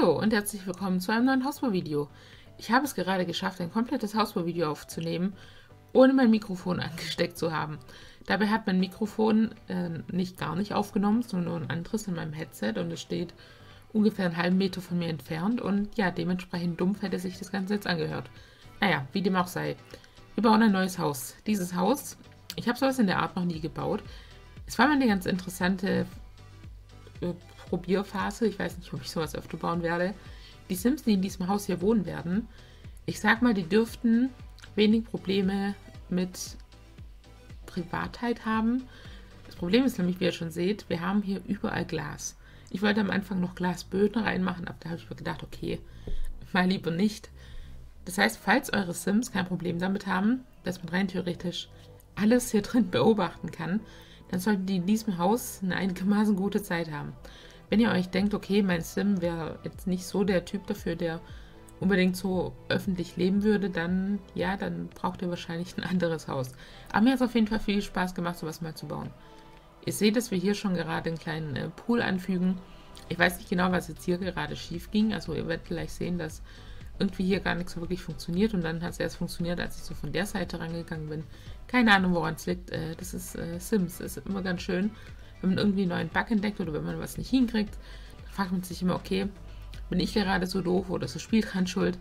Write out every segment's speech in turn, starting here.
Hallo und herzlich willkommen zu einem neuen Hausbauvideo. Ich habe es gerade geschafft, ein komplettes Hausbauvideo aufzunehmen, ohne mein Mikrofon angesteckt zu haben. Dabei hat mein Mikrofon gar nicht aufgenommen, sondern nur ein anderes in meinem Headset und es steht ungefähr einen halben Meter von mir entfernt und ja, dementsprechend dumpf hätte sich das Ganze jetzt angehört. Naja, wie dem auch sei. Wir bauen ein neues Haus. Dieses Haus, ich habe sowas in der Art noch nie gebaut. Es war mal eine ganz interessante Probierphase. Ich weiß nicht, ob ich sowas öfter bauen werde. Die Sims, die in diesem Haus hier wohnen werden, ich sag mal, die dürften wenig Probleme mit Privatheit haben. Das Problem ist nämlich, wie ihr schon seht, wir haben hier überall Glas. Ich wollte am Anfang noch Glasböden reinmachen, aber da habe ich mir gedacht, okay, mal lieber nicht. Das heißt, falls eure Sims kein Problem damit haben, dass man rein theoretisch alles hier drin beobachten kann, dann sollten die in diesem Haus eine einigermaßen gute Zeit haben. Wenn ihr euch denkt, okay, mein Sim wäre jetzt nicht so der Typ dafür, der unbedingt so öffentlich leben würde, dann, ja, dann braucht ihr wahrscheinlich ein anderes Haus. Aber mir hat es auf jeden Fall viel Spaß gemacht, sowas mal zu bauen. Ihr seht, dass wir hier schon gerade einen kleinen Pool anfügen. Ich weiß nicht genau, was jetzt hier gerade schief ging. Also ihr werdet gleich sehen, dass irgendwie hier gar nichts so wirklich funktioniert. Und dann hat es erst funktioniert, als ich so von der Seite rangegangen bin. Keine Ahnung, woran es liegt. Das ist Sims. Das ist immer ganz schön, wenn man irgendwie einen neuen Bug entdeckt oder wenn man was nicht hinkriegt. Dann fragt man sich immer, okay, bin ich gerade so doof oder ist das Spiel dran schuld?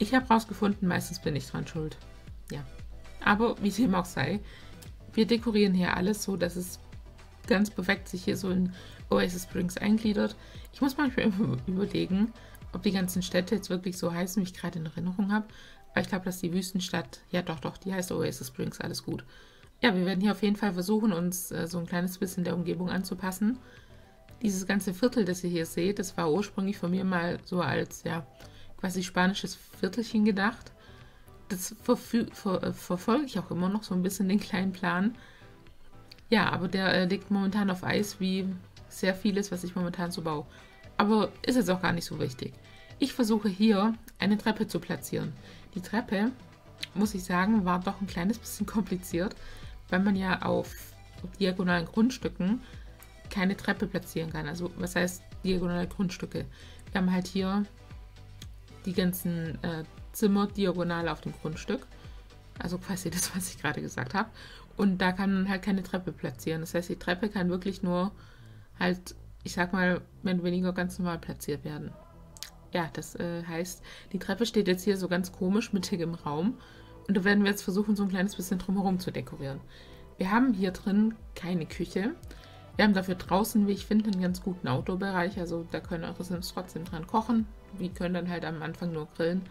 Ich habe rausgefunden, meistens bin ich dran schuld. Ja, aber wie es eben auch sei, wir dekorieren hier alles so, dass es ganz perfekt sich hier so in Oasis Springs eingliedert. Ich muss manchmal immer überlegen, ob die ganzen Städte jetzt wirklich so heißen, wie ich gerade in Erinnerung habe. Aber ich glaube, dass die Wüstenstadt, ja doch, die heißt Oasis Springs, alles gut. Ja, wir werden hier auf jeden Fall versuchen, uns so ein kleines bisschen der Umgebung anzupassen. Dieses ganze Viertel, das ihr hier seht, das war ursprünglich von mir mal so als, ja, quasi spanisches Viertelchen gedacht. Das verfolge ich auch immer noch so ein bisschen, den kleinen Plan. Ja, aber der liegt momentan auf Eis, wie sehr vieles, was ich momentan so baue. Aber ist jetzt auch gar nicht so wichtig. Ich versuche hier eine Treppe zu platzieren. Die Treppe, muss ich sagen, war doch ein kleines bisschen kompliziert, weil man ja auf diagonalen Grundstücken keine Treppe platzieren kann. Also was heißt diagonale Grundstücke? Wir haben halt hier die ganzen Zimmer diagonal auf dem Grundstück. Also quasi das, was ich gerade gesagt habe. Und da kann man halt keine Treppe platzieren. Das heißt, die Treppe kann wirklich nur halt, ich sag mal, mehr oder weniger ganz normal platziert werden. Ja, das heißt, die Treppe steht jetzt hier so ganz komisch mittig im Raum. Und da werden wir jetzt versuchen, so ein kleines bisschen drumherum zu dekorieren. Wir haben hier drin keine Küche. Wir haben dafür draußen, wie ich finde, einen ganz guten Outdoor-Bereich. Also da können eure Sims trotzdem dran kochen. Die können dann halt am Anfang nur grillen.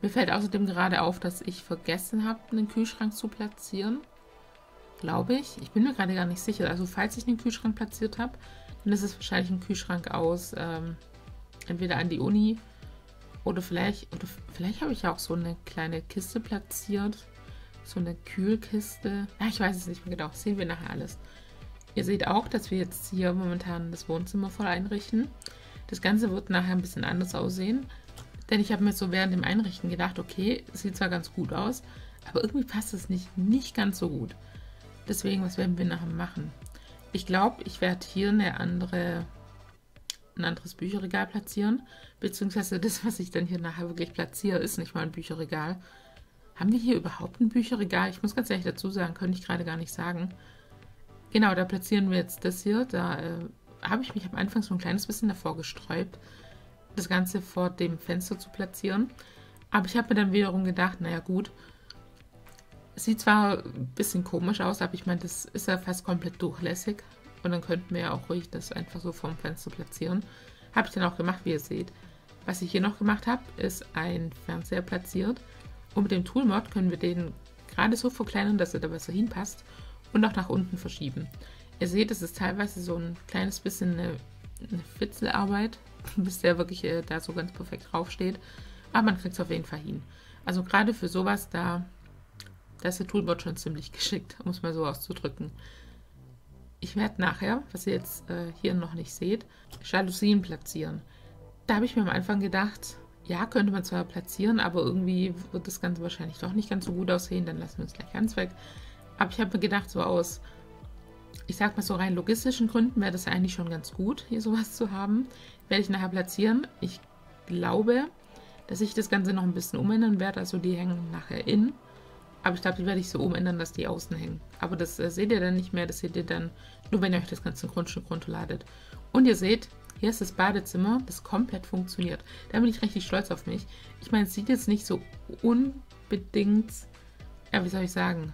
Mir fällt außerdem gerade auf, dass ich vergessen habe, einen Kühlschrank zu platzieren. Glaube ich. Ich bin mir gerade gar nicht sicher. Also falls ich einen Kühlschrank platziert habe, dann ist es wahrscheinlich ein Kühlschrank aus entweder an die Uni oder vielleicht habe ich ja auch so eine kleine Kiste platziert. So eine Kühlkiste. Ja, ich weiß es nicht mehr genau. Das sehen wir nachher alles. Ihr seht auch, dass wir jetzt hier momentan das Wohnzimmer voll einrichten. Das Ganze wird nachher ein bisschen anders aussehen. Denn ich habe mir so während dem Einrichten gedacht, okay, sieht zwar ganz gut aus, aber irgendwie passt es nicht ganz so gut. Deswegen, was werden wir nachher machen? Ich glaube, ich werde hier ein anderes Bücherregal platzieren. Beziehungsweise das, was ich dann hier nachher wirklich platziere, ist nicht mal ein Bücherregal. Haben wir hier überhaupt ein Bücherregal? Ich muss ganz ehrlich dazu sagen, könnte ich gerade gar nicht sagen. Genau, da platzieren wir jetzt das hier. Da habe ich mich am Anfang so ein kleines bisschen davor gesträubt, das Ganze vor dem Fenster zu platzieren. Aber ich habe mir dann wiederum gedacht, naja gut, sieht zwar ein bisschen komisch aus, aber ich meine, das ist ja fast komplett durchlässig. Und dann könnten wir ja auch ruhig das einfach so vorm Fenster platzieren. Habe ich dann auch gemacht, wie ihr seht. Was ich hier noch gemacht habe, ist ein Fernseher platziert. Und mit dem Toolmod können wir den gerade so verkleinern, dass er da besser hinpasst und auch nach unten verschieben. Ihr seht, es ist teilweise so ein kleines bisschen eine Fitzelarbeit, bis der wirklich da so ganz perfekt draufsteht. Aber man kriegt es auf jeden Fall hin. Also gerade für sowas da... Da ist der Toolbot schon ziemlich geschickt, um es mal so auszudrücken. Ich werde nachher, was ihr jetzt hier noch nicht seht, Jalousien platzieren. Da habe ich mir am Anfang gedacht, ja, könnte man zwar platzieren, aber irgendwie wird das Ganze wahrscheinlich doch nicht ganz so gut aussehen, dann lassen wir es gleich ganz weg. Aber ich habe mir gedacht, so aus, ich sag mal so rein logistischen Gründen wäre das eigentlich schon ganz gut, hier sowas zu haben. Werde ich nachher platzieren. Ich glaube, dass ich das Ganze noch ein bisschen umändern werde. Also die hängen nachher innen. Aber ich glaube, die werde ich so umändern, dass die außen hängen. Aber das seht ihr dann nicht mehr. Das seht ihr dann nur, wenn ihr euch das ganze Grundstück runterladet. Und ihr seht, hier ist das Badezimmer, das komplett funktioniert. Da bin ich richtig stolz auf mich. Ich meine, es sieht jetzt nicht so unbedingt, ja, wie soll ich sagen,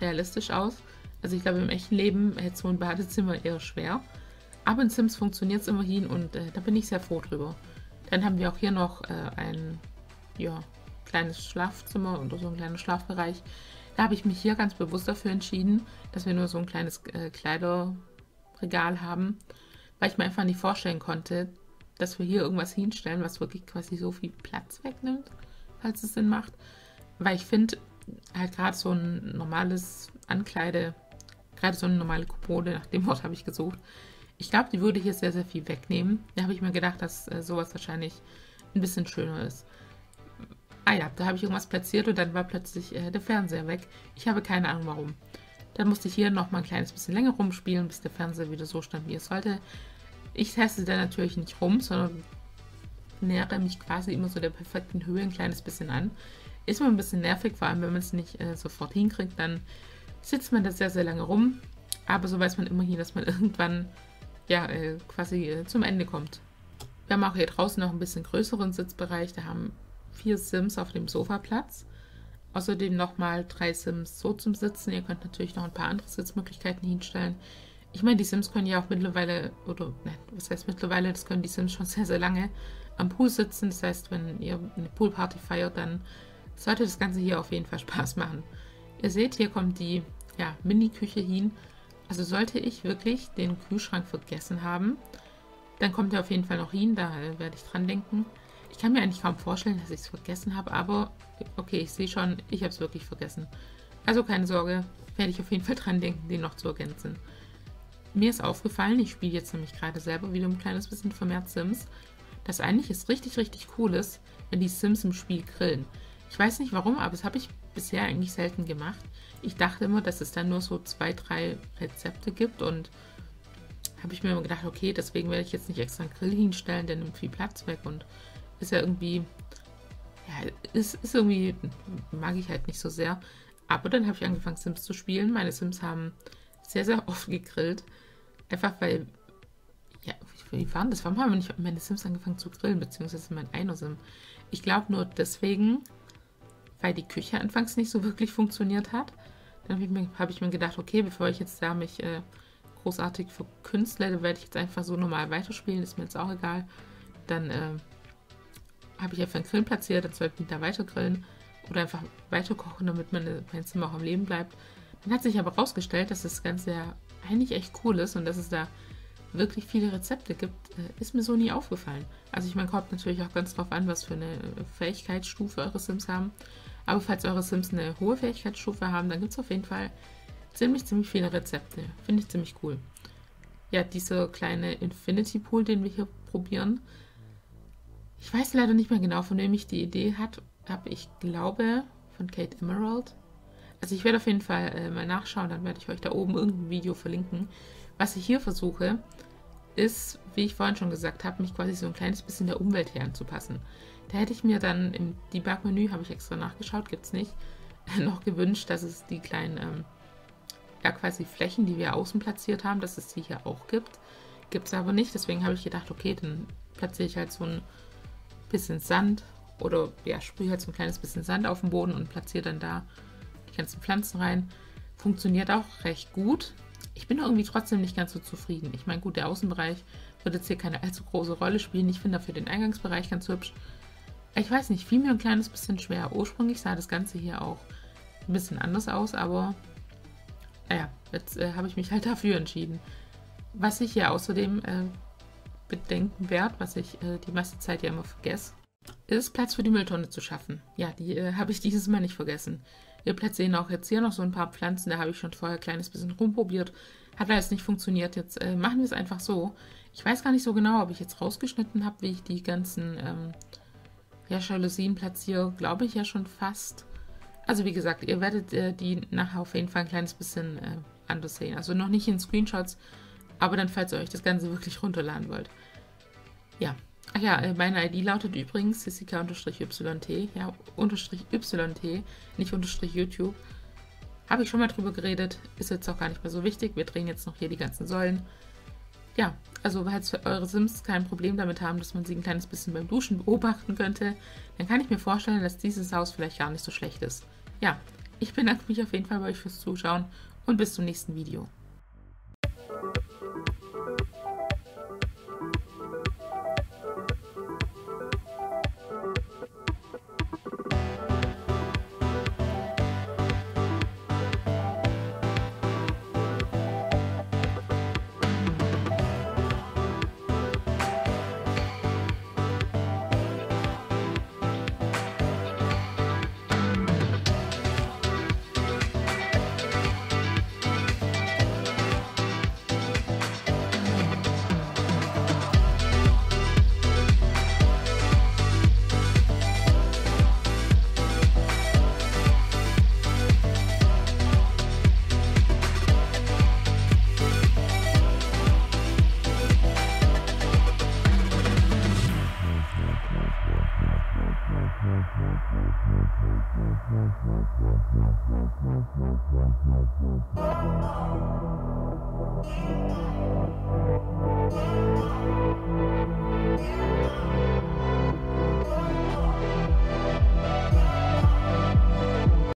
realistisch aus. Also ich glaube, im echten Leben hätte so ein Badezimmer eher schwer. Aber in Sims funktioniert es immerhin und da bin ich sehr froh drüber. Dann haben wir auch hier noch ein kleines Schlafzimmer oder so einen kleinen Schlafbereich. Da habe ich mich hier ganz bewusst dafür entschieden, dass wir nur so ein kleines Kleiderregal haben, weil ich mir einfach nicht vorstellen konnte, dass wir hier irgendwas hinstellen, was wirklich quasi so viel Platz wegnimmt, falls es Sinn macht. Weil ich finde, halt gerade so ein normales Ankleide, gerade so eine normale Kommode, nach dem Wort habe ich gesucht, ich glaube, die würde hier sehr, sehr viel wegnehmen. Da habe ich mir gedacht, dass sowas wahrscheinlich ein bisschen schöner ist. Ah ja, da habe ich irgendwas platziert und dann war plötzlich der Fernseher weg. Ich habe keine Ahnung, warum. Dann musste ich hier nochmal ein kleines bisschen länger rumspielen, bis der Fernseher wieder so stand, wie es sollte. Ich teste da natürlich nicht rum, sondern nähere mich quasi immer so der perfekten Höhe ein kleines bisschen an. Ist mir ein bisschen nervig, vor allem wenn man es nicht sofort hinkriegt, dann sitzt man da sehr, sehr lange rum. Aber so weiß man immerhin, dass man irgendwann ja quasi zum Ende kommt. Wir haben auch hier draußen noch ein bisschen größeren Sitzbereich, da haben 4 Sims auf dem Sofa Platz. Außerdem nochmal 3 Sims so zum Sitzen. Ihr könnt natürlich noch ein paar andere Sitzmöglichkeiten hinstellen. Ich meine, die Sims können ja auch mittlerweile, oder nein, was heißt mittlerweile, das können die Sims schon sehr, sehr lange am Pool sitzen. Das heißt, wenn ihr eine Poolparty feiert, dann sollte das Ganze hier auf jeden Fall Spaß machen. Ihr seht, hier kommt die Mini-Küche hin. Also sollte ich wirklich den Kühlschrank vergessen haben, dann kommt er auf jeden Fall noch hin, da werde ich dran denken. Ich kann mir eigentlich kaum vorstellen, dass ich es vergessen habe, aber okay, ich sehe schon, ich habe es wirklich vergessen. Also keine Sorge, werde ich auf jeden Fall dran denken, den noch zu ergänzen. Mir ist aufgefallen, ich spiele jetzt nämlich gerade selber wieder ein kleines bisschen vermehrt Sims, dass eigentlich es richtig, richtig cool ist, wenn die Sims im Spiel grillen. Ich weiß nicht warum, aber das habe ich bisher eigentlich selten gemacht. Ich dachte immer, dass es dann nur so 2, 3 Rezepte gibt und habe ich mir immer gedacht, okay, deswegen werde ich jetzt nicht extra einen Grill hinstellen, der nimmt viel Platz weg und ist ja irgendwie, ja, ist irgendwie, mag ich halt nicht so sehr. Aber dann habe ich angefangen, Sims zu spielen. Meine Sims haben sehr, sehr oft gegrillt. Einfach weil, ja, wie waren das? Warum haben nicht meine Sims angefangen zu grillen, beziehungsweise mein einer Sim? Ich glaube nur deswegen, weil die Küche anfangs nicht so wirklich funktioniert hat. Dann habe ich mir gedacht, okay, bevor ich jetzt da mich großartig verkünstle, dann werde ich jetzt einfach so normal weiterspielen, ist mir jetzt auch egal. Dann habe ich einfach einen Grill platziert, dann sollten die da weiter grillen oder einfach weiter kochen, damit mein Zimmer auch am Leben bleibt. Dann hat sich aber rausgestellt, dass das Ganze ja eigentlich echt cool ist und dass es da wirklich viele Rezepte gibt, ist mir so nie aufgefallen. Also ich meine, kommt natürlich auch ganz drauf an, was für eine Fähigkeitsstufe eure Sims haben. Aber falls eure Sims eine hohe Fähigkeitsstufe haben, dann gibt es auf jeden Fall ziemlich, ziemlich viele Rezepte. Finde ich ziemlich cool. Ja, dieser kleine Infinity Pool, den wir hier probieren. Ich weiß leider nicht mehr genau, von wem ich die Idee hatte. Ich glaube, von Kate Emerald. Also ich werde auf jeden Fall mal nachschauen, dann werde ich euch da oben irgendein Video verlinken. Was ich hier versuche, ist, wie ich vorhin schon gesagt habe, mich quasi so ein kleines bisschen der Umwelt her anzupassen. Da hätte ich mir dann im Debug-Menü, habe ich extra nachgeschaut, gibt es nicht, noch gewünscht, dass es die kleinen quasi Flächen, die wir außen platziert haben, dass es die hier auch gibt. Gibt es aber nicht, deswegen habe ich gedacht, okay, dann platziere ich halt so ein bisschen Sand oder ja, sprühe halt so ein kleines bisschen Sand auf den Boden und platziere dann da die ganzen Pflanzen rein. Funktioniert auch recht gut. Ich bin irgendwie trotzdem nicht ganz so zufrieden. Ich meine, gut, der Außenbereich wird jetzt hier keine allzu große Rolle spielen. Ich finde dafür den Eingangsbereich ganz hübsch. Ich weiß nicht, fiel mir ein kleines bisschen schwer. Ursprünglich sah das Ganze hier auch ein bisschen anders aus, aber naja, jetzt habe ich mich halt dafür entschieden. Was ich hier außerdem bedenkenwert, was ich die meiste Zeit ja immer vergesse, ist Platz für die Mülltonne zu schaffen. Ja, die habe ich dieses Mal nicht vergessen. Wir platzieren auch jetzt hier noch so ein paar Pflanzen, da habe ich schon vorher ein kleines bisschen rumprobiert. Hat alles nicht funktioniert, jetzt machen wir es einfach so. Ich weiß gar nicht so genau, ob ich jetzt rausgeschnitten habe, wie ich die ganzen Jalousien platziere, glaube ich ja schon fast. Also wie gesagt, ihr werdet die nachher auf jeden Fall ein kleines bisschen anders sehen. Also noch nicht in Screenshots, aber dann, falls ihr euch das Ganze wirklich runterladen wollt. Ja, Ach ja, meine ID lautet übrigens Sissika-YT, ja, _YT, nicht _YouTube. Habe ich schon mal drüber geredet, ist jetzt auch gar nicht mehr so wichtig. Wir drehen jetzt noch hier die ganzen Säulen. Ja, also falls eure Sims kein Problem damit haben, dass man sie ein kleines bisschen beim Duschen beobachten könnte, dann kann ich mir vorstellen, dass dieses Haus vielleicht gar nicht so schlecht ist. Ja, ich bedanke mich auf jeden Fall bei euch fürs Zuschauen und bis zum nächsten Video.